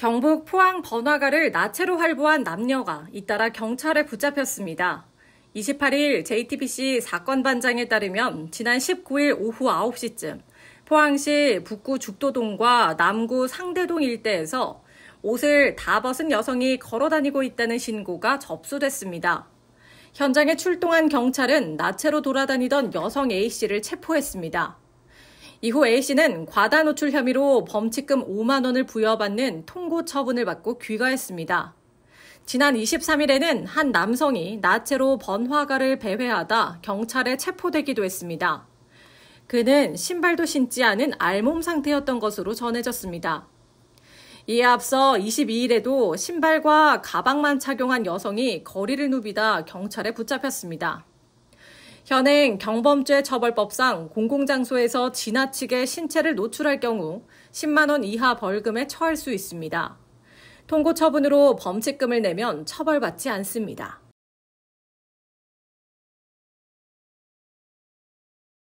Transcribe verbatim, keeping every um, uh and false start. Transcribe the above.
경북 포항 번화가를 나체로 활보한 남녀가 잇따라 경찰에 붙잡혔습니다. 이십팔 일 제이티비씨 사건 반장에 따르면 지난 십구 일 오후 아홉 시쯤 포항시 북구 죽도동과 남구 상대동 일대에서 옷을 다 벗은 여성이 걸어다니고 있다는 신고가 접수됐습니다. 현장에 출동한 경찰은 나체로 돌아다니던 여성 A씨를 체포했습니다. 이후 A씨는 과다 노출 혐의로 범칙금 오만 원을 부여받는 통고 처분을 받고 귀가했습니다. 지난 이십삼 일에는 한 남성이 나체로 번화가를 배회하다 경찰에 체포되기도 했습니다. 그는 신발도 신지 않은 알몸 상태였던 것으로 전해졌습니다. 이에 앞서 이십이 일에도 신발과 가방만 착용한 여성이 거리를 누비다 경찰에 붙잡혔습니다. 현행 경범죄 처벌법상 공공장소에서 지나치게 신체를 노출할 경우 십만 원 이하 벌금에 처할 수 있습니다. 통고 처분으로 범칙금을 내면 처벌받지 않습니다.